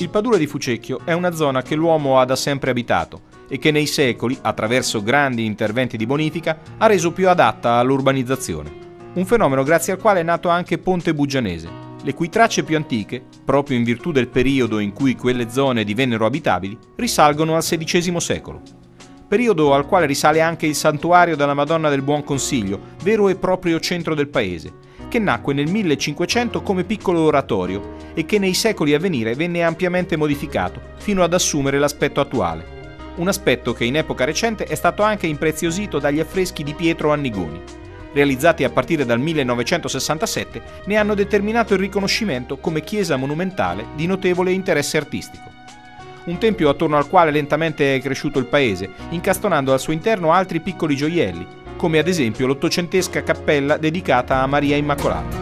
Il Padule di Fucecchio è una zona che l'uomo ha da sempre abitato e che nei secoli, attraverso grandi interventi di bonifica, ha reso più adatta all'urbanizzazione. Un fenomeno grazie al quale è nato anche Ponte Buggianese, le cui tracce più antiche, proprio in virtù del periodo in cui quelle zone divennero abitabili, risalgono al XVI secolo. Periodo al quale risale anche il Santuario della Madonna del Buon Consiglio, vero e proprio centro del paese, che nacque nel 1500 come piccolo oratorio e che nei secoli a venire venne ampiamente modificato fino ad assumere l'aspetto attuale. Un aspetto che in epoca recente è stato anche impreziosito dagli affreschi di Pietro Annigoni. Realizzati a partire dal 1967, ne hanno determinato il riconoscimento come chiesa monumentale di notevole interesse artistico. Un tempio attorno al quale lentamente è cresciuto il paese, incastonando al suo interno altri piccoli gioielli, come ad esempio l'ottocentesca cappella dedicata a Maria Immacolata.